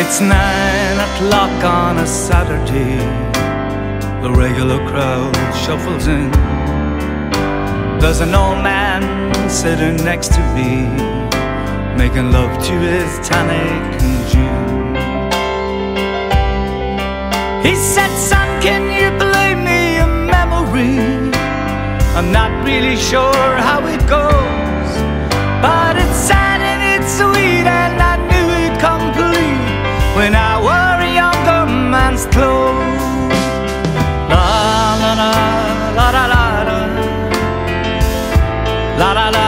It's 9 o'clock on a Saturday. The regular crowd shuffles in. There's an old man sitting next to me, making love to his tonic and gin. He said, "Son, can you play me a memory? I'm not really sure how it goes, but it's sad and it's sweet, and I knew it complete when I wore a younger man's clothes." La la la la la la la la la.